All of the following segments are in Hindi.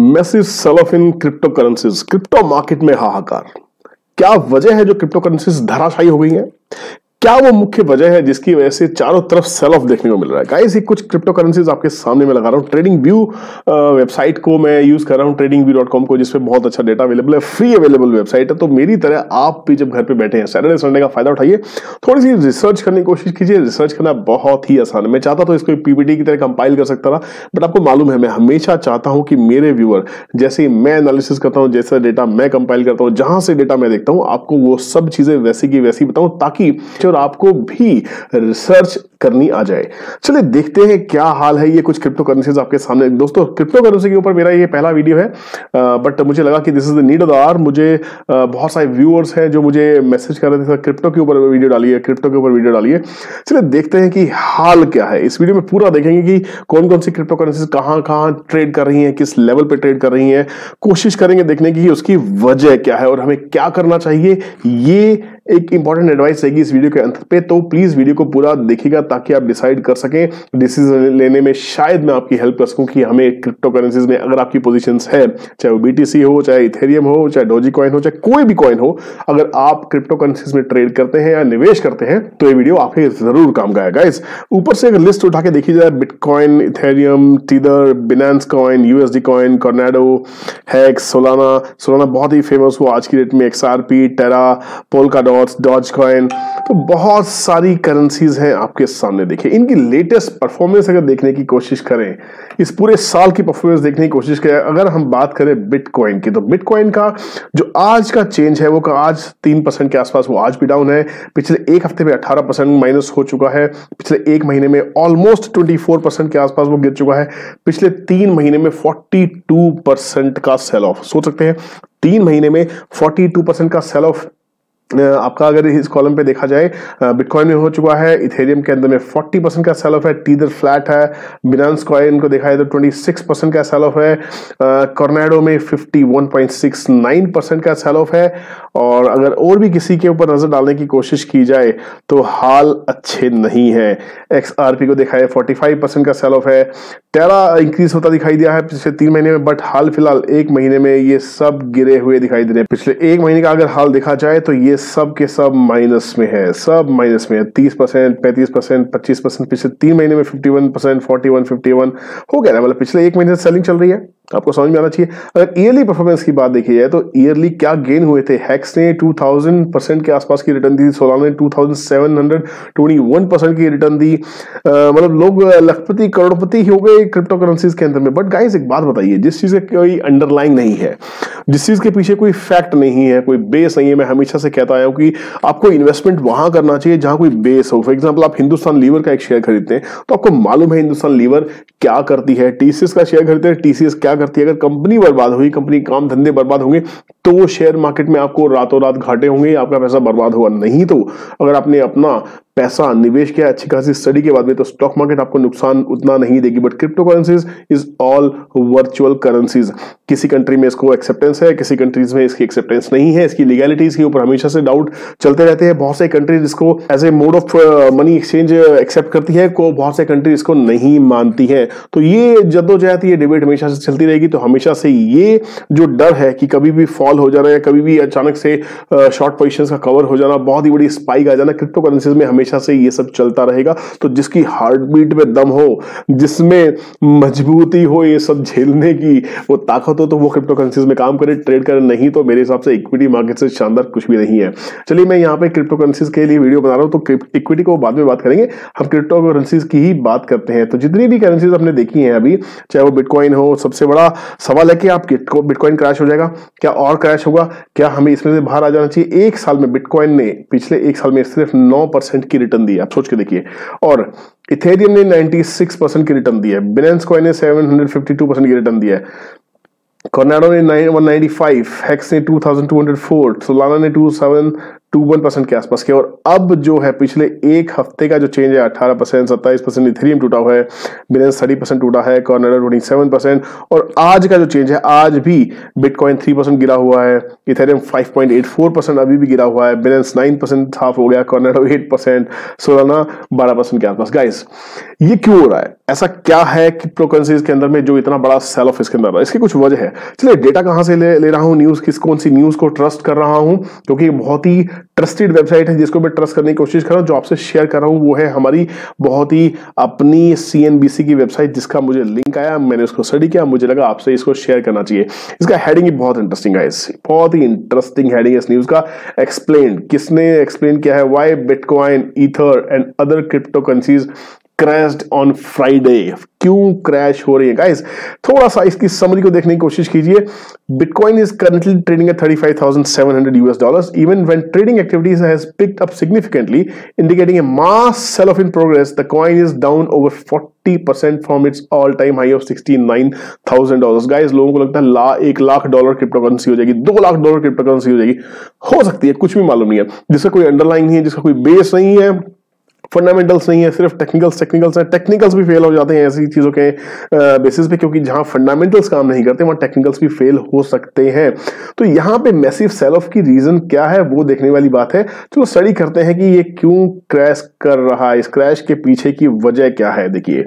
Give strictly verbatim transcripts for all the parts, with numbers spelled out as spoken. Massive sell off in crypto currencies, crypto market में हाहाकार। क्या वजह है जो क्रिप्टो करेंसीज धराशायी हो गई हैं? क्या वो मुख्य वजह है जिसकी वजह से चारों तरफ सेल ऑफ देखने को मिल रहा है? गाइस ये कुछ क्रिप्टो करेंसीज आपके सामने में लगा रहा हूँ। ट्रेडिंग व्यू वेबसाइट को मैं यूज कर रहा हूँ, ट्रेडिंग व्यू डॉट कॉम को, जिसपे बहुत अच्छा डेटा अवेलेबल है, फ्री अवेलेबल वेबसाइट है। तो मेरी तरह आप भी जब घर पे बैठे हैं सैटरडे संडे का फायदा उठाइए, थोड़ी सी रिसर्च करने की कोशिश कीजिए। रिसर्च करना बहुत ही आसान है। मैं चाहता तो इसको पीपीटी की तरह कंपाइल कर सकता था, बट आपको मालूम है मैं हमेशा चाहता हूँ कि मेरे व्यूअर, जैसे मैं एनालिसिस करता हूँ, जैसे डेटा मैं कंपाइल करता हूँ, जहां से डेटा मैं देखता हूँ, आपको वो सब चीजें वैसी की वैसी बताऊँ ताकि और आपको भी रिसर्च करनी आ जाए। चलिए देखते हैं क्या हाल है ये कुछ क्रिप्टो करेंसीज आपके सामने। दोस्तों क्रिप्टो करेंसी के ऊपर मेरा ये पहला वीडियो है, बट मुझे लगा कि this is the need of the hour. मुझे बहुत सारे व्यूअर्स हैं जो मुझे मैसेज कर रहे थे क्रिप्टो के ऊपर वीडियो डालिए, क्रिप्टो के ऊपर वीडियो डालिए। चलिए देखते हैं कि हाल क्या है। इस वीडियो में पूरा देखेंगे कि कौन कौन सी क्रिप्टो करेंसीज कहाँ कहाँ ट्रेड कर रही है, किस लेवल पर ट्रेड कर रही है। कोशिश करेंगे देखने की उसकी वजह क्या है और हमें क्या करना चाहिए। ये एक इंपॉर्टेंट एडवाइस रहेगी इस वीडियो के अंत पे, तो प्लीज वीडियो को पूरा देखिएगा ताकि आप डिसाइड कर सकें। डिसीजन लेने में शायद मैं आपकी हेल्प कर सकूं कि हमें क्रिप्टो करेंसीज में अगर आपकी पोजीशंस है, चाहे वो बीटीसी हो, चाहे इथेरियम हो, चाहे डोजी कॉइन हो, चाहे कोई भी कॉइन हो, अगर आप क्रिप्टो करेंसीज में ट्रेड करते हैं या निवेश करते हैं तो ये वीडियो आपके जरूर काम का है। गाइस ऊपर से अगर लिस्ट उठा के देखी जाए, bitcoin, Ethereum, teether, Binance coin, USD coin, Cardano, hex, Solana Solana बहुत ही फेमस हुआ आज की डेट में, एक्सआरपी, टेरा, पोलकाडॉट, डॉजकॉइन, तो बहुत सारी करेंसीज हैं आपके सामने। देखिए इनकी लेटेस्ट परफॉर्मेंस अगर देखने की कोशिश करें, इस पूरे साल की परफॉर्मेंस देखने की कोशिश करें। अगर हम बात करें बिटकॉइन की, तो बिटकॉइन का जो आज का चेंज है वो आज तीन परसेंट के आसपास वो आज भी डाउन है। पिछले एक हफ्ते में अठारह परसेंट माइनस हो चुका है। पिछले एक महीने में ऑलमोस्ट ट्वेंटी फोर परसेंट के आसपास वो गिर चुका है। पिछले तीन महीने में फोर्टी टू परसेंट का सेल ऑफ, सोच सकते हैं तीन महीने में फोर्टी टू परसेंट का सेल ऑफ आपका अगर इस कॉलम पे देखा जाए बिटकॉइन में हो चुका है। इथेरियम के अंदर में चालीस परसेंट का सेल ऑफ है, टीदर फ्लैट है, बिनेंस कॉइन को देखा है तो छब्बीस परसेंट का सेल ऑफ है, कार्डानो में इक्यावन पॉइंट सिक्स नाइन परसेंट का सेल ऑफ है। और अगर और भी किसी के ऊपर नजर डालने की कोशिश की जाए तो हाल अच्छे नहीं है। एक्सआरपी को देखा है पैंतालीस परसेंट का सेल ऑफ है, टेरा इंक्रीज होता दिखाई दिया है पिछले तीन महीने में, बट हाल फिलहाल एक महीने में ये सब गिरे हुए दिखाई दे रहे हैं। पिछले एक महीने का अगर हाल देखा जाए तो ये सब के सब माइनस में है, सब माइनस में है। तीस परसेंट, पैंतीस परसेंट, पच्चीस परसेंट, पिछले तीन महीने में इक्यावन परसेंट, इकतालीस, इक्यावन हो गया ना, मतलब पिछले एक महीने से सेलिंग चल रही है। आपको समझ में आना चाहिए। अगर ईयरली परफॉर्मेंस की बात देखी जाए तो ईयरली क्या गेन हुए थे, हैक्स ने दो हज़ार परसेंट के आसपास की रिटर्न दी, सोलाना ने सत्ताईस सौ इक्कीस परसेंट की रिटर्न दी, मतलब लोग लखपति करोड़पति हो गए क्रिप्टो करेंसीज के अंदर में। बट गाइस एक बात बताइए, जिस चीज के कोई अंडरलाइन नहीं है, जिस चीज के पीछे कोई फैक्ट नहीं है, कोई बेस नहीं है, मैं हमेशा से कहता आया हूं कि आपको इन्वेस्टमेंट वहां करना चाहिए जहां कोई बेस हो। फॉर एग्जाम्पल आप हिंदुस्तान लीवर का एक शेयर खरीदते हैं तो आपको मालूम है हिंदुस्तान लीवर क्या करती है। टीसीएस का शेयर खरीदते हैं, टीसीएस क्या करती है, अगर कंपनी बर्बाद हुई, कंपनी काम धंधे बर्बाद होंगे तो शेयर मार्केट में आपको रातों रात घाटे होंगे, आपका पैसा बर्बाद होगा। नहीं तो अगर आपने अपना पैसा निवेश किया अच्छी खासी स्टडी के बाद में तो स्टॉक मार्केट आपको नुकसान उतना नहीं देगी। But crypto currencies is all virtual currencies. किसी कंट्री में इसको एक्सेप्टेंस है, किसी कंट्रीज में इसकी एक्सेप्टेंस नहीं है। इसकी लीगैलिटीज के ऊपर हमेशा से डाउट चलते रहते हैं। बहुत सारी कंट्रीज इसको as a mode of money exchange accept करती है, को बहुत सारी कंट्रीज इसको नहीं मानती है। तो ये जद्दोजहद, ये डिबेट हमेशा से चलती रहेगी। तो हमेशा से ये जो डर है कि कभी भी फॉल हो जाना या कभी भी अचानक से शॉर्ट पोजिशन का कवर हो जाना, बहुत ही बड़ी स्पाइक आ जाना, क्रिप्टो करेंसीज में हमेशा से ये सब चलता रहेगा। तो जिसकी हार्ट बीट में दम हो, जिसमें मजबूती हो ये सब झेलने की, वो ताकत हो, तो वो क्रिप्टो करेंसीज में काम करे, ट्रेड करे। नहीं तो मेरे हिसाब से इक्विटी मार्केट से शानदार कुछ भी नहीं है। चलिए मैं यहाँ पे क्रिप्टो करेंसीज के लिए वीडियो बना रहा हूँ, तो इक्विटी को बाद में बात करेंगे, हम क्रिप्टो करेंसीज की ही बात करते हैं। तो जितनी भी करेंसीज आपने देखी है अभी, चाहे वो बिटकॉइन हो, सबसे बड़ा सवाल है कि आप बिटकॉइन क्रैश हो जाएगा क्या, और क्रैश होगा क्या, हमें इसमें से बाहर आ जाना चाहिए। एक साल में बिटकॉइन ने पिछले एक साल में सिर्फ नौ परसेंट की रिटर्न दी, आप सोच के देखिए, और इथेरियम ने छियानवे परसेंट की रिटर्न दी है, बिनेंस कॉइन ने सात सौ बावन परसेंट की रिटर्न दी है, कार्डानो ने नौ सौ पचानवे, हैक्स ने बाईस सौ चार, सोलाना ने सत्ताईस इक्यावन परसेंट के आसपास के। और अब जो है पिछले एक हफ्ते का जो चेंज है अठारह परसेंट, सत्ताईस परसेंट इथेरियम टूटा हुआ है, बिनेंस तीस परसेंट टूटा है, कार्डानो सत्ताईस परसेंट, और आज का जो चेंज है आज भी बिटकॉइन तीन परसेंट गिरा हुआ है, इथेरियम पाँच पॉइंट आठ चार परसेंट अभी भी गिरा हुआ है, बिनेंस नौ परसेंट हाफ हो गया, कार्डानो आठ परसेंट, सोलाना बारह परसेंट के आसपास। गाइस ये क्यों हो रहा है, ऐसा क्या है क्रिप्टो करेंसीज के अंदर में जो इतना बड़ा सेल ऑफ इसके अंदर है? इसकी कुछ वजह है। चलिए डेटा कहां से ले, ले रहा हूं, न्यूज किस कौन सी न्यूज को ट्रस्ट कर रहा हूं, क्योंकि बहुत ही ट्रस्टेड वेबसाइट है जिसको मैं ट्रस्ट करने की कोशिश कर रहा हूं। जो आपसे शेयर कर रहा हूं वो है हमारी बहुत ही अपनी सीएनबीसी की वेबसाइट, जिसका मुझे लिंक आया, मैंने उसको स्टडी किया, मुझे लगा आपसे इसको शेयर करना चाहिए। इसका हेडिंग ही बहुत इंटरेस्टिंग है, बहुत ही इंटरेस्टिंग हेडिंग है इस न्यूज का। एक्सप्लेन, किसने एक्सप्लेन किया है, why bitcoin, ether and other crypto currencies crashed on Friday, क्यों क्रैश हो रही है। गाइस थोड़ा सा इसकी समरी को देखने की कोशिश कीजिए। Bitcoin is currently trading at thirty five thousand seven hundred US dollars even when trading activities has picked up significantly, indicating a mass sell off in progress. The coin is down over forty percent from its all time high of sixty nine thousand dollars. Guys लोगों को लगता है ला, एक लाख डॉलर क्रिप्टो करेंसी हो जाएगी, दो लाख डॉलर क्रिप्टो करेंसी हो जाएगी, हो सकती है, कुछ भी मालूम नहीं है, जिसका कोई अंडरलाइन नहीं है, जिसका कोई बेस नहीं है, फंडामेंटल्स नहीं है, सिर्फ टेक्निकल्स टेक्निकल्स है। टेक्निकल्स भी फेल हो जाते हैं ऐसी चीज़ों के बेसिस पे, क्योंकि जहां फंडामेंटल्स काम नहीं करते वहां टेक्निकल्स भी फेल हो सकते हैं। तो यहां पे मैसिव सेल ऑफ की रीजन क्या है वो देखने वाली बात है। चलो स्टडी करते हैं कि ये क्यों क्रैश कर रहा है, इस क्रैश के पीछे की वजह क्या है। देखिए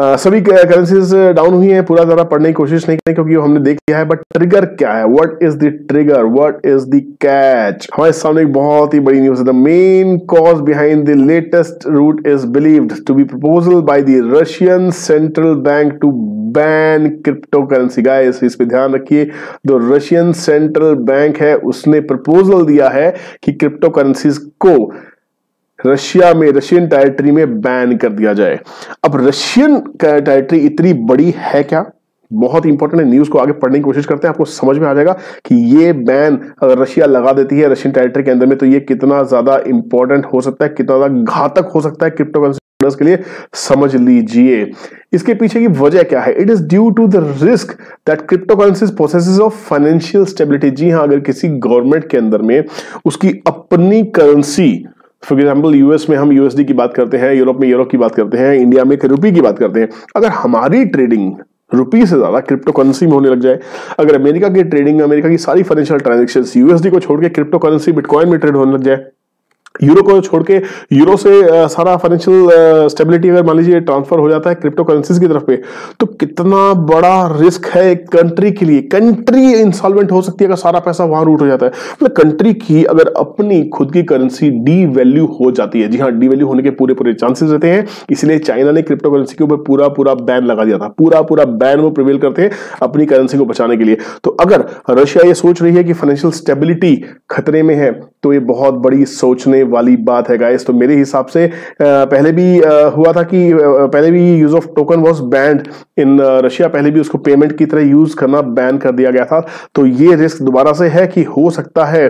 Uh, सभी करेंसीज डाउन हुई हैं, पूरा ज्यादा पढ़ने की कोशिश नहीं करें क्योंकि हमने देख लिया है, बट ट्रिगर क्या है, what is the trigger, what is the catch. हमारे सामने एक बहुत ही बड़ी न्यूज है। The main cause behind the latest rout is believed to be proposal by the Russian central bank to ban crypto currency. Guys इस पे ध्यान रखिए, जो रशियन सेंट्रल बैंक है उसने प्रपोजल दिया है कि क्रिप्टो करेंसीज को रशिया में, रशियन टेरिटरी में बैन कर दिया जाए। अब रशियन टेरिटरी इतनी बड़ी है क्या, बहुत इंपॉर्टेंट है, न्यूज को आगे पढ़ने की कोशिश करते हैं, आपको समझ में आ जाएगा कि ये बैन अगर रशिया लगा देती है रशियन टेरिटरी के अंदर में तो ये कितना ज्यादा इंपॉर्टेंट हो सकता है, कितना ज्यादा घातक हो सकता है क्रिप्टो करेंसी के लिए, समझ लीजिए। इसके पीछे की वजह क्या है, it is due to the risk that crypto currencies possesses of financial stability. जी हाँ, अगर किसी गवर्नमेंट के अंदर में उसकी अपनी करेंसी, फॉर एग्जाम्पल यूएस में हम यूएसडी की बात करते हैं, यूरोप में यूरो की बात करते हैं, इंडिया में रुपी की बात करते हैं, अगर हमारी ट्रेडिंग रुपी से ज्यादा क्रिप्टो करेंसी में होने लग जाए, अगर अमेरिका की ट्रेडिंग, अमेरिका की सारी फाइनेंशियल ट्रांजेक्शन्स यूएसडी को छोड़ के क्रिप्टो करेंसी बिटकॉइन में ट्रेड होने लग जाए, यूरो को छोड़ के यूरो से आ, सारा फाइनेंशियल स्टेबिलिटी अगर मान लीजिए ट्रांसफर हो जाता है क्रिप्टो करेंसीज की तरफ पे, तो कितना बड़ा रिस्क है एक कंट्री के लिए। कंट्री इंसॉल्वेंट हो सकती है अगर सारा पैसा वहां रूट हो जाता है। मतलब कंट्री की अगर अपनी खुद की करेंसी डीवैल्यू हो जाती है, जी हाँ डीवैल्यू होने के पूरे पूरे चांसेस रहते हैं। इसलिए चाइना ने क्रिप्टो करेंसी के ऊपर पूरा पूरा बैन लगा दिया था, पूरा पूरा बैन वो प्रिवेल करते हैं अपनी करेंसी को बचाने के लिए। तो अगर रशिया ये सोच रही है कि फाइनेंशियल स्टेबिलिटी खतरे में है तो ये बहुत बड़ी सोचने वाली बात है गाइस। तो मेरे हिसाब से पहले भी हुआ था कि पहले भी use of token was banned in Russia, पहले भी उसको पेमेंट की तरह यूज करना बैन कर दिया गया था। तो ये रिस्क दोबारा से है कि हो सकता है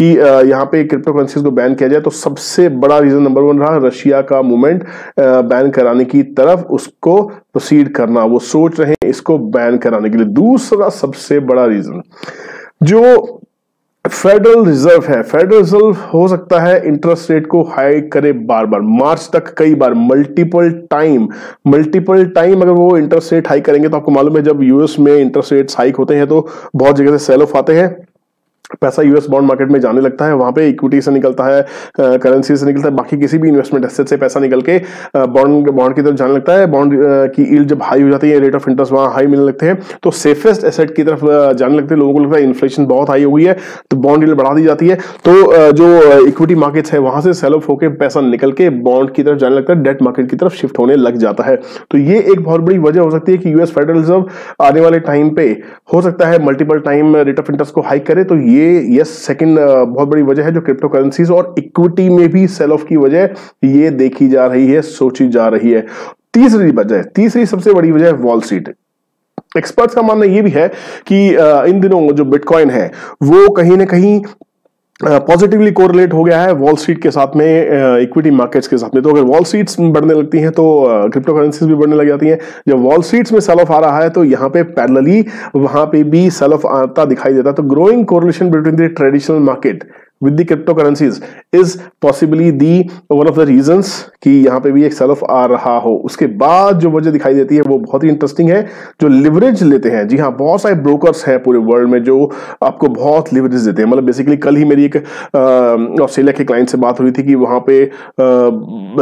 कि यहाँ पे क्रिप्टो करेंसीज को बैन किया जाए। तो सबसे बड़ा रीजन नंबर वन रहा रशिया का मूवमेंट बैन कराने की तरफ, उसको प्रोसीड करना, वो सोच रहे हैं इसको बैन कराने के लिए। दूसरा सबसे बड़ा रीजन जो फेडरल रिजर्व है, फेडरल रिजर्व हो सकता है इंटरेस्ट रेट को हाई करे बार बार, मार्च तक कई बार, मल्टीपल टाइम मल्टीपल टाइम अगर वो इंटरेस्ट रेट हाई करेंगे तो आपको मालूम है जब यूएस में इंटरेस्ट रेट्स हाइक होते हैं तो बहुत जगह से सेल ऑफ आते हैं, पैसा यूएस बॉन्ड मार्केट में जाने लगता है, वहां पे इक्विटी से निकलता है, करेंसी से निकलता है, बाकी किसी भी इन्वेस्टमेंट एसेट से पैसा निकल के बॉन्ड बॉन्ड की तरफ जाने लगता है। बॉन्ड की यील्ड जब हाई हो जाती है, रेट ऑफ इंटरेस्ट वहां हाई मिलने लगते हैं, तो सेफेस्ट एसेट की तरफ जाने लगते हैं। लोगों को लगता है इन्फ्लेशन बहुत हाई हो गई है तो बॉन्ड यील्ड बढ़ा दी जाती है, तो जो इक्विटी मार्केट्स है वहां से सेल ऑफ होकर पैसा निकल के बॉन्ड की तरफ जाने लगता है, डेट मार्केट की तरफ शिफ्ट होने लग जाता है। तो ये एक बहुत बड़ी वजह हो सकती है कि यूएस फेडरल रिजर्व आने वाले टाइम पे हो सकता है multiple time rate of interest को हाइक करे। तो ये यस सेकंड बहुत बड़ी वजह है जो क्रिप्टो करेंसीज और इक्विटी में भी सेल ऑफ की वजह ये देखी जा रही है, सोची जा रही है। तीसरी वजह, तीसरी सबसे बड़ी वजह है वॉल स्ट्रीट। एक्सपर्ट्स का मानना ये भी है कि इन दिनों जो बिटकॉइन है वो कहीं ना कहीं पॉजिटिवली कोरिलेट हो गया है वॉल स्ट्रीट के साथ में, इक्विटी मार्केट्स के साथ में। तो अगर वॉल स्ट्रीट्स बढ़ने लगती हैं तो क्रिप्टो करेंसीज भी बढ़ने लग जाती हैं। जब वॉल स्ट्रीट्स में सेल ऑफ आ रहा है तो यहाँ पे पैरेलली वहाँ पे भी सेल ऑफ आता दिखाई देता है। तो growing correlation between the traditional market with the cryptocurrencies is possibly the one of the reasons कि यहाँ पे भी एक सेल ऑफ आ रहा हो। उसके बाद जो वजह दिखाई देती है वो बहुत ही इंटरेस्टिंग है, जो लिवरेज लेते हैं। जी हाँ, बहुत सारे ब्रोकर्स हैं पूरे वर्ल्ड में जो आपको बहुत लिवरेज देते हैं। मतलब बेसिकली कल ही मेरी एक ऑस्ट्रेलिया के क्लाइंट से बात हुई थी कि वहाँ पे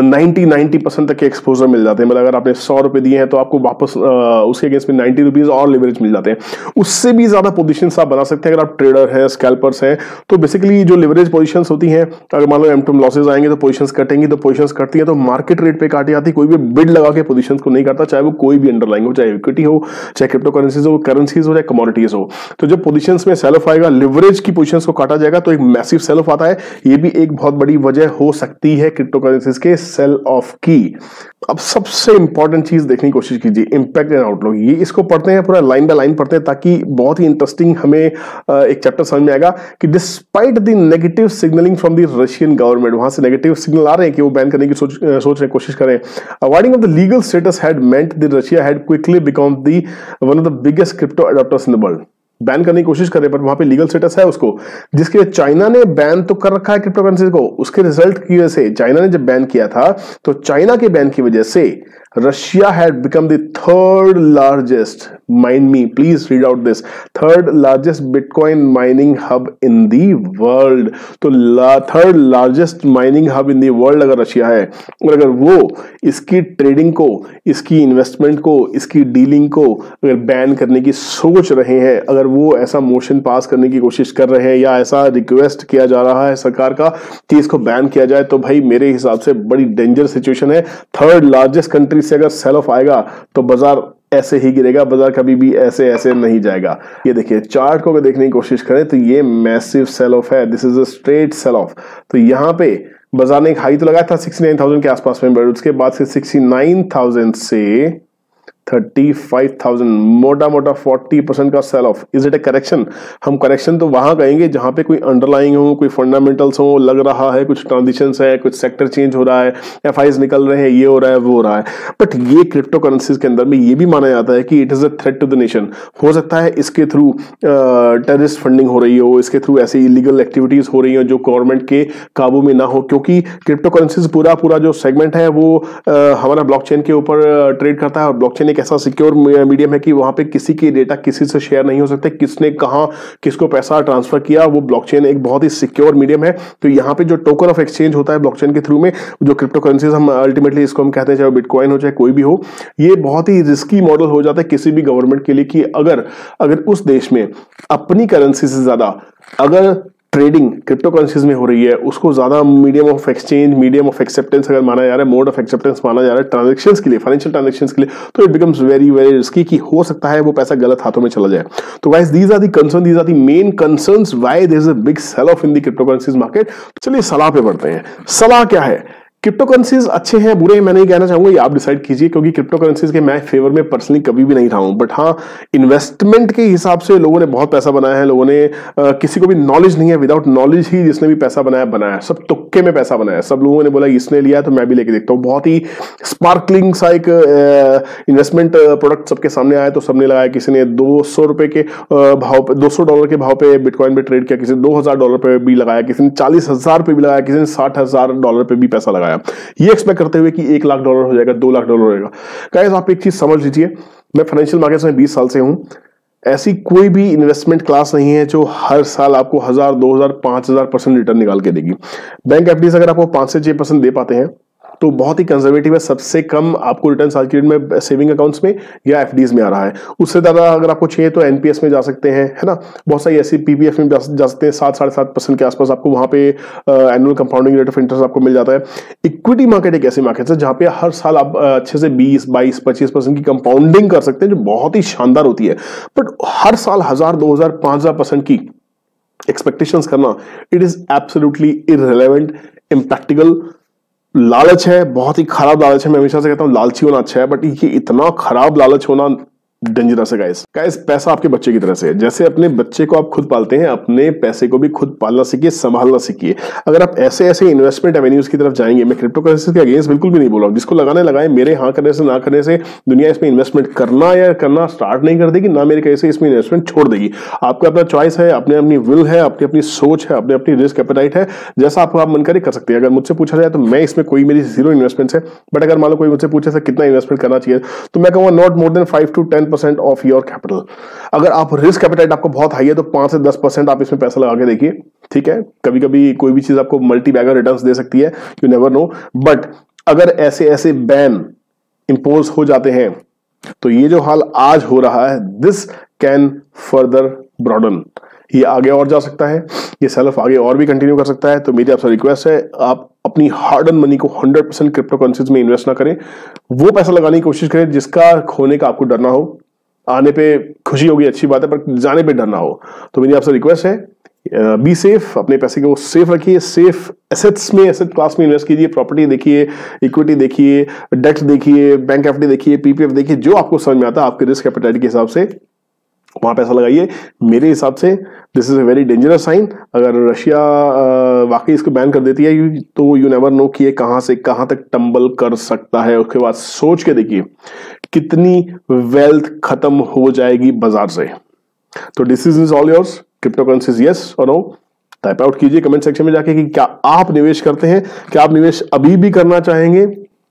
नाइन्टी नाइन्टी परसेंट तक के एक्सपोजर मिल जाते हैं। मतलब अगर आपने सौ रुपये दिए हैं तो आपको वापस उसके अगेंस्ट में नाइन्टी रुपीज़ और लिवरेज मिल जाते हैं। उससे भी ज़्यादा पोजिशन आप बना सकते हैं अगर आप ट्रेडर हैं, स्कैल्पर्स हैं। तो बेसिकली जो लिवरेज पोजिशन होती हैं, अगर मान लो एमटम लॉसेज आएंगे तो पोजिशन कटेंगी, तो पोजिशन कटती है तो मार्केट रेट पे काटी जाती। कोई भी बिड लगा के पोजीशंस को नहीं करता, चाहे वो कोई भी अंडरलाइंग हो, चाहे इक्विटी हो, चाहे क्रिप्टो करेंसीज हो, करेंसीज हो, चाहे कमोडिटीज हो। तो जब पोजीशंस में सेल ऑफ आएगा, लिवरेज की पोजीशंस को काटा जाएगा तो एक मैसिव सेल ऑफ आता है। ये भी एक बहुत बड़ी वजह हो सकती है क्रिप्टो करेंसीज के सेल ऑफ की। अब सबसे इंपॉर्टेंट चीज देखने की कोशिश कीजिए, इंपैक्ट एंड आउटलुक। ये इसको पढ़ते हैं, पूरा लाइन बाय लाइन पढ़ते हैं ताकि बहुत ही इंटरेस्टिंग हमें एक चैप्टर समझ में आएगा कि despite the negative signalling from the Russian government, वहां से नेगेटिव सिग्नल आ रहे हैं कि वो बैन करने की सोच सोच रहे कोशिश करें। Avoiding of the legal status had meant the Russia had quickly become the one of the biggest crypto adopters in the world. Ban करने की कोशिश करें पर वहां पे लीगल स्टेटस है उसको, जिसके लिए चाइना ने बैन तो कर रखा है क्रिप्टो करेंसी को। उसके रिजल्ट की वजह से चाइना ने जब बैन किया था तो चाइना के बैन की वजह से Russia had become the third largest, mind me please read out this, third largest bitcoin mining hub in the world. तो third largest mining hub in the world अगर रशिया है, और अगर वो इसकी ट्रेडिंग को, इसकी इन्वेस्टमेंट को, इसकी डीलिंग को अगर बैन करने की सोच रहे हैं, अगर वो ऐसा मोशन पास करने की कोशिश कर रहे हैं या ऐसा रिक्वेस्ट किया जा रहा है सरकार का कि इसको बैन किया जाए, तो भाई मेरे हिसाब से बड़ी डेंजरस सिचुएशन है। थर्ड लार्जेस्ट कंट्री से अगर सेल ऑफ आएगा तो बाजार ऐसे ही गिरेगा, बाजार कभी भी ऐसे ऐसे नहीं जाएगा। ये देखिए चार्ट को अगर देखने की कोशिश करें तो ये मैसिव सेल ऑफ है, this is a straight sell off. तो यहाँ पे बाजार ने एक हाई तो लगाया था सिक्सटी नाइन थाउजेंड के आसपास में, बट उसके बाद से सिक्सटी नाइन थाउजेंड से थर्टी फाइव थाउजेंड, मोटा मोटा फोर्टी परसेंट का cell off. Is it a correction? हम करेक्शन तो वहां कहेंगे जहां पे कोई अंडरलाइंग हो, कोई फंडामेंटल्स हो, लग रहा है कुछ ट्रांजिशंस है, कुछ सेक्टर चेंज हो रहा है, एफआईज निकल रहे हैं, ये हो रहा है, वो हो रहा है। बट ये क्रिप्टो करेंसीज के अंदर में ये भी माना जाता है कि it is a threat to the nation. हो सकता है इसके थ्रू टेररिस्ट फंडिंग हो रही हो, इसके थ्रू ऐसी इलीगल एक्टिविटीज हो रही हो जो गवर्नमेंट के काबू में ना हो, क्योंकि क्रिप्टो करेंसीज पूरा पूरा जो सेगमेंट है वो uh, हमारा ब्लॉकचेन के ऊपर ट्रेड करता है। और ब्लॉकचेन एक ऐसा सिक्योर मीडियम है कि वहां पे किसी की डेटा किसी से शेयर नहीं हो सकते, किसने कहां किसको पैसा ट्रांसफर किया, वो ब्लॉकचेन एक बहुत ही सिक्योर मीडियम है। तो यहाँ पे जो टोकन ऑफ एक्सचेंज होता है ब्लॉकचेन के थ्रू में, जो क्रिप्टो करेंसीज हम अल्टीमेटली इसको हम कहते हैं, चाहे बिटकॉइन हो चाहे कोई भी हो, ये बहुत ही रिस्की मॉडल हो जाता है किसी भी गवर्नमेंट के लिए कि अगर अगर उस देश में अपनी करेंसी से ज्यादा अगर ट्रेडिंग क्रिप्टो करेंसीज में हो रही है, उसको ज़्यादा medium of exchange, medium of acceptance अगर माना जा रहा है, मोड ऑफ एक्सेप्टेंस माना जा रहा है ट्रांजेक्शन्स के लिए, फाइनेंशियल ट्रांजेक्शन्स के लिए, तो it becomes very very risky कि हो सकता है वो पैसा गलत हाथों में चला जाए। तो guys these are the concern, these are the main concerns why there is a big sell off in the crypto currencies market. चलिए सलाह पे बढ़ते हैं। सलाह क्या है? क्रिप्टो करेंसीज अच्छे हैं बुरे हैं मैं नहीं कहना चाहूंगा, ये आप डिसाइड कीजिए, क्योंकि क्रिप्टो करेंसीज के मैं फेवर में पर्सनली कभी भी नहीं रहा हूं। बट हाँ, इन्वेस्टमेंट के हिसाब से लोगों ने बहुत पैसा बनाया है, लोगों ने आ, किसी को भी नॉलेज नहीं है, विदाउट नॉलेज ही जिसने भी पैसा बनाया बनाया सब तुक्के में पैसा बनाया, सब लोगों ने बोला इसने लिया तो मैं भी लेके देखता हूँ। बहुत ही स्पार्कलिंग सा एक इन्वेस्टमेंट प्रोडक्ट सबके सामने आया तो सबने लगाया। किसी ने दो सौ रुपये के भाव पे, दो सौ डॉलर के भाव पे बिटकॉइन पे ट्रेड किया, किसी ने दो हजार डॉलर पे भी लगाया, किसी ने चालीस हजार पे भी लगाया, किसी ने साठ हजार डॉलर पे भी पैसा लगाया, ये एक्सपेक्ट करते हुए कि एक लाख डॉलर हो जाएगा, दो लाख डॉलर होएगा। गाइस आप एक चीज समझ लीजिए, मैं फाइनेंशियल मार्केट्स में बीस साल से हूं। ऐसी कोई भी इन्वेस्टमेंट क्लास नहीं है जो हर साल आपको हजार, दो हजार, पांच हजार परसेंट रिटर्न निकाल के देगी। बैंक एफडीज अगर आपको पांच से छह परसेंट दे पाते हैं तो बहुत ही कंजर्वेटिव है, सबसे कम आपको रिटर्न साल की रेट में सेविंग अकाउंट्स में या एफडीज में आ रहा है। उससे ज्यादा अगर आपको चाहिए तो एनपीएस में जा सकते हैं, है ना, बहुत सारी ऐसी पीपीएफ में जा, जा सकते हैं, सात साढ़े सात परसेंट के आसपास आपको वहां पे annual compounding rate of interest आपको मिल जाता है। इक्विटी मार्केट एक ऐसी मार्केट है जहां पे हर साल आप अच्छे से बीस बाईस पच्चीस परसेंट की कंपाउंडिंग कर सकते हैं जो बहुत ही शानदार होती है। बट हर साल हजार, दो हजार, पांच हजार परसेंट की एक्सपेक्टेशंस करना, it is absolutely irrelevant, impractical, लालच है, बहुत ही खराब लालच है। मैं हमेशा से कहता हूं लालची होना अच्छा है, बट ये इतना खराब लालच होना डेंजरस है गाइस। गाइस पैसा आपके बच्चे की तरह से है, जैसे अपने बच्चे को आप खुद पालते हैं अपने पैसे को भी खुद पालना सीखिए, संभालना सीखिए। अगर आप ऐसे ऐसे इन्वेस्टमेंट एवेन्यूज की तरफ जाएंगे, मैं क्रिप्टो करेंसी के अगेंस्ट बिल्कुल भी नहीं बोल रहा हूँ, जिसको लगाने लगाए, मेरे हाँ करने से ना करने से दुनिया इसमें इन्वेस्टमेंट करना या करना स्टार्ट नहीं कर देगी, ना मेरे कैसे इसमें इन्वेस्टमेंट छोड़ देगी। आपका अपना चॉइस है, अपने अपनी विल है, अपनी अपनी सोच है, अपने अपनी रिस्क एपेटाइट है, जैसा आपको आप मन करे कर सकते हैं। अगर मुझसे पूछा जाए तो मैं इसमें कोई मेरी जीरो इन्वेस्टमेंट है, बट अगर मान लो कोई मुझसे पूछे सर कितना इन्वेस्टमेंट करना चाहिए तो मैं कहूँगा not more than five to ten percent of your capital. अगर आप रिस्क एपेटाइट आपको बहुत हाई है तो पांच से दस परसेंट आप इसमें पैसा लगा के देखिए, ठीक है। कभी कभी कोई भी चीज आपको मल्टी बैगर रिटर्न्स दे सकती है, यू नेवर नो। बट अगर ऐसे ऐसे बैन इंपोज हो जाते हैं तो ये जो हाल आज हो रहा है, दिस कैन फर्दर ब्रॉडन, ये आगे और जा सकता है, ये सेल्फ आगे और भी कंटिन्यू कर सकता है। तो मेरी आपसे रिक्वेस्ट है, आप अपनी हार्ड एंड मनी को हंड्रेड परसेंट क्रिप्टो करेंसीज में इन्वेस्ट ना करें, वो पैसा लगाने की कोशिश करें जिसका खोने का आपको डर ना हो। आने पे खुशी होगी, अच्छी बात है, पर जाने पे डर ना हो। तो मेरी आपसे रिक्वेस्ट है, बी सेफ, अपने पैसे को सेफ रखिए, सेफ एसेट्स में, एसेट क्लास में इन्वेस्ट कीजिए। प्रॉपर्टी देखिए, इक्विटी देखिए, डेट देखिए, बैंक एफडी देखिए, पीपीएफ देखिए, जो आपको समझ में आता है आपके रिस्क एपेटाइट के हिसाब से वहां पैसा लगाइए। मेरे हिसाब से this is a very dangerous sign. अगर रशिया वाकई इसको बैन कर देती है तो यू नेवर नो कि ये कहां से कहां तक टंबल कर सकता है। उसके बाद सोच के देखिए कितनी वेल्थ खत्म हो जाएगी बाजार से। तो decision is all yours. Crypto currencies yes और नो, टाइप आउट कीजिए कमेंट सेक्शन में जाके कि क्या आप निवेश करते हैं, क्या आप निवेश अभी भी करना चाहेंगे,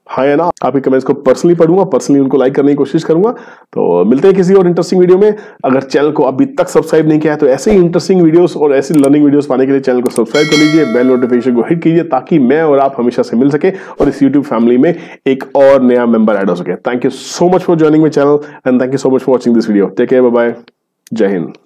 हाँ या ना। आपके कमेंट्स को पर्सनली पढ़ूंगा, पर्सनली उनको लाइक करने की कोशिश करूंगा। तो मिलते हैं किसी और इंटरेस्टिंग वीडियो में। अगर चैनल को अभी तक सब्सक्राइब नहीं किया है तो ऐसे ही इंटरेस्टिंग वीडियोस और ऐसी लर्निंग वीडियोस पाने के लिए चैनल को सब्सक्राइब कर लीजिए, बेल नोटिफिकेशन को हिट कीजिए ताकि मैं और आप हमेशा से मिल सके और इस यूट्यूब फैमिली में एक और नया मेंबर ऐड हो सके। Thank you so much for joining my channel and thank you so much for watching this video. Take care, bye bye, जय हिंद।